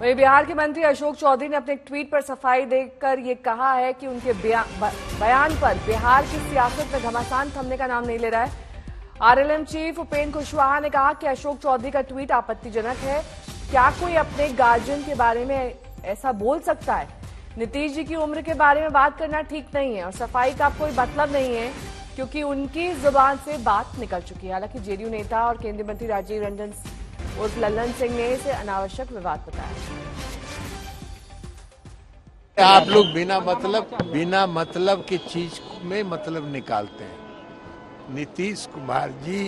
वहीं बिहार के मंत्री अशोक चौधरी ने अपने ट्वीट पर सफाई देकर ये कहा है कि उनके बयान पर बिहार की सियासत में घमासान थमने का नाम नहीं ले रहा है। आरएलएम चीफ उपेन्द्र कुशवाहा ने कहा कि अशोक चौधरी का ट्वीट आपत्तिजनक है। क्या कोई अपने गार्जियन के बारे में ऐसा बोल सकता है? नीतीश जी की उम्र के बारे में बात करना ठीक नहीं है और सफाई का कोई मतलब नहीं है क्योंकि उनकी जुबान से बात निकल चुकी है। हालांकि जेडीयू नेता और केंद्रीय मंत्री राजीव रंजन और ललन सिंह ने इसे अनावश्यक विवाद बताया। आप लोग बिना मतलब की चीज में मतलब निकालते हैं। नीतीश कुमार जी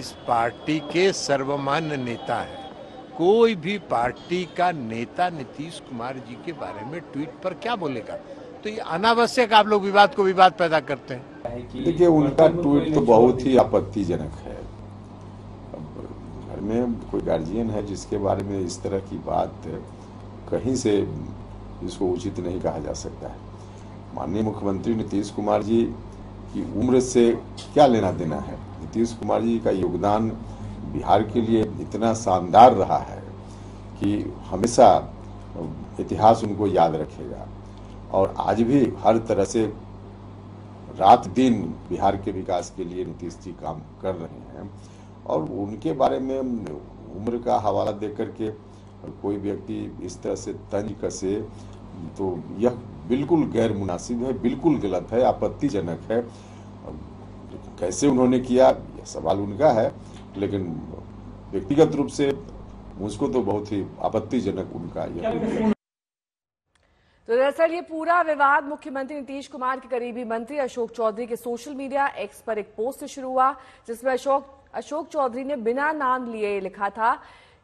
इस पार्टी के सर्वमान्य नेता हैं। कोई भी पार्टी का नेता नीतीश कुमार जी के बारे में ट्वीट पर क्या बोलेगा? तो ये अनावश्यक आप लोग विवाद को विवाद पैदा करते हैं। देखिए, उनका ट्वीट तो बहुत ही आपत्तिजनक है। घर में कोई गार्जियन है जिसके बारे में इस तरह की बात कहीं से इसको उचित नहीं कहा जा सकता है। माननीय मुख्यमंत्री नीतीश कुमार जी की उम्र से क्या लेना देना है? नीतीश कुमार जी का योगदान बिहार के लिए इतना शानदार रहा है कि हमेशा इतिहास उनको याद रखेगा और आज भी हर तरह से रात दिन बिहार के विकास के लिए नीतीश जी काम कर रहे हैं और उनके बारे में उम्र का हवाला दे करके कोई व्यक्ति इस तरह से तंज कसे तो यह बिल्कुल गैर मुनासिब है, बिल्कुल गलत है, आपत्तिजनक है। कैसे उन्होंने किया यह सवाल उनका है, लेकिन व्यक्तिगत रूप से मुझको तो बहुत ही आपत्तिजनक उनका यह। तो दरअसल ये पूरा विवाद मुख्यमंत्री नीतीश कुमार के करीबी मंत्री अशोक चौधरी के सोशल मीडिया एक्स पर एक पोस्ट से शुरू हुआ जिसमें अशोक चौधरी ने बिना नाम लिए लिखा था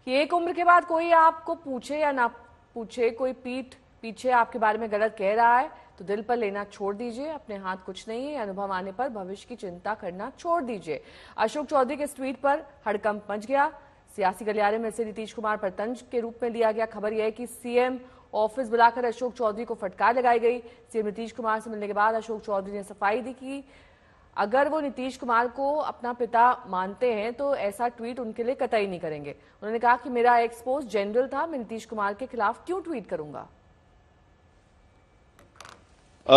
कि एक उम्र के बाद कोई आपको पूछे या ना पूछे, कोई पीठ पीछे आपके बारे में गलत कह रहा है तो दिल पर लेना छोड़ दीजिए, अपने हाथ कुछ नहीं है, अनुभव आने पर भविष्य की चिंता करना छोड़ दीजिए। अशोक चौधरी के इस ट्वीट पर हड़कंप मच गया। सियासी गलियारे में से नीतीश कुमार पर तंज के रूप में लिया गया। खबर यह है कि सीएम ऑफिस बुलाकर अशोक चौधरी को फटकार लगाई गई। सीएम नीतीश कुमार से मिलने के बाद अशोक चौधरी ने सफाई दी कि अगर वो नीतीश कुमार को अपना पिता मानते हैं तो ऐसा ट्वीट उनके लिए कतई नहीं करेंगे। उन्होंने कहा कि मेरा एक्सपोज जनरल था, मैं नीतीश कुमार के खिलाफ क्यों ट्वीट करूंगा।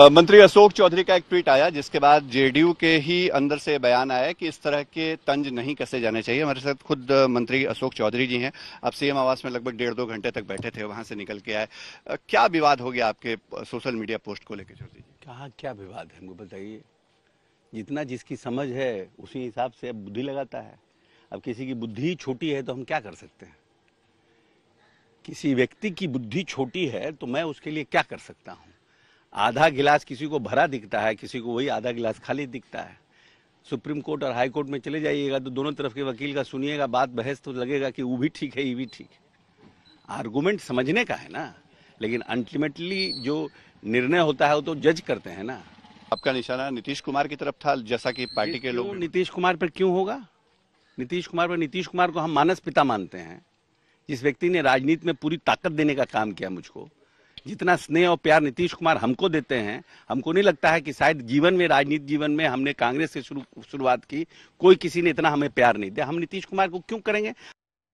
मंत्री अशोक चौधरी का एक ट्वीट आया जिसके बाद जेडीयू के ही अंदर से बयान आया कि इस तरह के तंज नहीं कसे जाने चाहिए। हमारे साथ खुद मंत्री अशोक चौधरी जी हैं, आप सीएम आवास में लगभग 1.5-2 घंटे तक बैठे थे, वहां से निकल के आए। क्या विवाद हो गया आपके सोशल मीडिया पोस्ट को लेकर चौधरी जी? कहाँ क्या विवाद है हमको बताइए। जितना जिसकी समझ है उसी हिसाब से अब बुद्धि लगाता है। अब किसी की बुद्धि छोटी है तो हम क्या कर सकते हैं? किसी व्यक्ति की बुद्धि छोटी है तो मैं उसके लिए क्या कर सकता हूँ? आधा गिलास किसी को भरा दिखता है, किसी को वही आधा गिलास खाली दिखता है। सुप्रीम कोर्ट और हाई कोर्ट में चले जाइएगा तो दोनों तरफ के वकील का सुनिएगा बात बहस तो लगेगा कि वो भी ठीक है, ये भी ठीक है। आर्गुमेंट समझने का है ना, लेकिन अल्टीमेटली जो निर्णय होता है वो तो जज करते हैं ना। आपका निशाना नीतीश कुमार की तरफ था जैसा कि पार्टी के लोग। नीतीश कुमार पर क्यों होगा? नीतीश कुमार को हम मानस पिता मानते हैं। जिस व्यक्ति ने राजनीति में पूरी ताकत देने का काम किया, मुझको जितना स्नेह और प्यार नीतीश कुमार हमको देते हैं, हमको नहीं लगता है कि शायद जीवन में, राजनीतिक जीवन में हमने कांग्रेस से शुरुआत की, कोई किसी ने इतना हमें प्यार नहीं दिया। हम नीतीश कुमार को क्यों करेंगे?